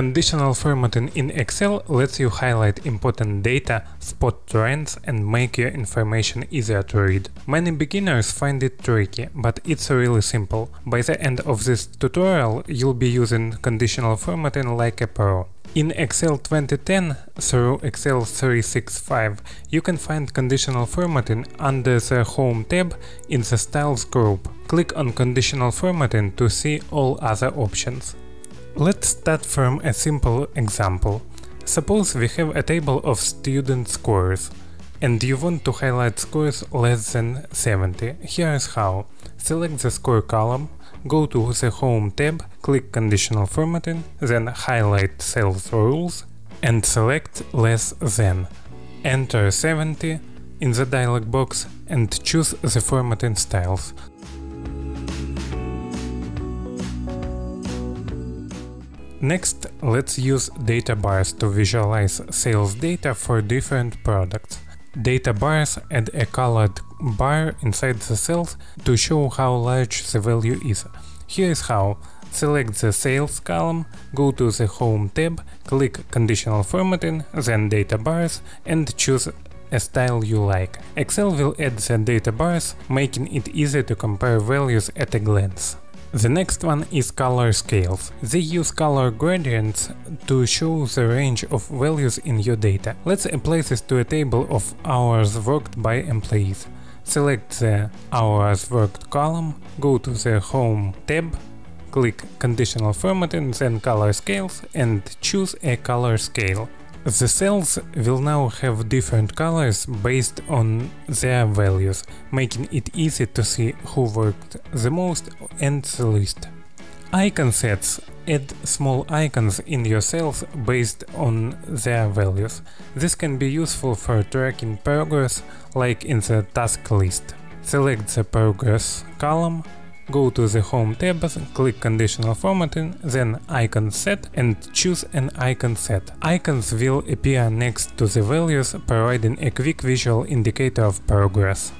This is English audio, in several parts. Conditional formatting in Excel lets you highlight important data, spot trends, and make your information easier to read. Many beginners find it tricky, but it's really simple. By the end of this tutorial, you'll be using conditional formatting like a pro. In Excel 2010 through Excel 365, you can find conditional formatting under the Home tab in the Styles group. Click on Conditional Formatting to see all other options. Let's start from a simple example. Suppose we have a table of student scores, and you want to highlight scores less than 70. Here is how. Select the score column, go to the Home tab, click Conditional Formatting, then highlight Cells Rules, and select Less Than. Enter 70 in the dialog box and choose the formatting styles. Next, let's use Data Bars to visualize sales data for different products. Data Bars add a colored bar inside the cells to show how large the value is. Here is how. Select the Sales column, go to the Home tab, click Conditional Formatting, then Data Bars, and choose a style you like. Excel will add the Data Bars, making it easy to compare values at a glance. The next one is Color Scales. They use color gradients to show the range of values in your data. Let's apply this to a table of hours worked by employees. Select the Hours Worked column, go to the Home tab, click Conditional Formatting, then Color Scales, and choose a color scale. The cells will now have different colors based on their values, making it easy to see who worked the most and the least. Icon Sets add small icons in your cells based on their values. This can be useful for tracking progress, like in the task list. Select the Progress column, go to the Home tab, click Conditional Formatting, then Icon Set, and choose an icon set. Icons will appear next to the values, providing a quick visual indicator of progress.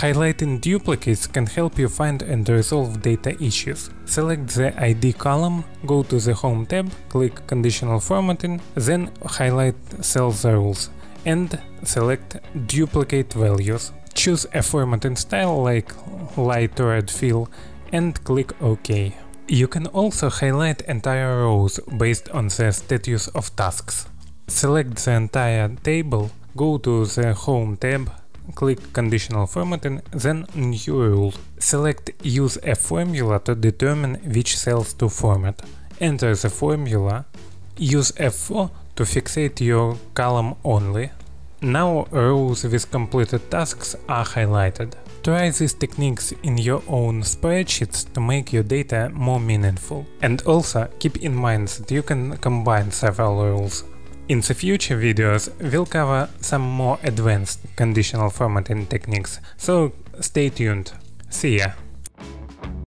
Highlighting duplicates can help you find and resolve data issues. Select the ID column, go to the Home tab, click Conditional Formatting, then highlight Cells Rules, and select Duplicate Values. Choose a formatting style like light red fill and click OK. You can also highlight entire rows based on the status of tasks. Select the entire table, go to the Home tab, click Conditional Formatting, then New Rule. Select Use a formula to determine which cells to format. Enter the formula. Use F4 to fixate your column only. Now rows with completed tasks are highlighted. Try these techniques in your own spreadsheets to make your data more meaningful. And also keep in mind that you can combine several rules. In the future videos, we'll cover some more advanced conditional formatting techniques, so stay tuned. See ya!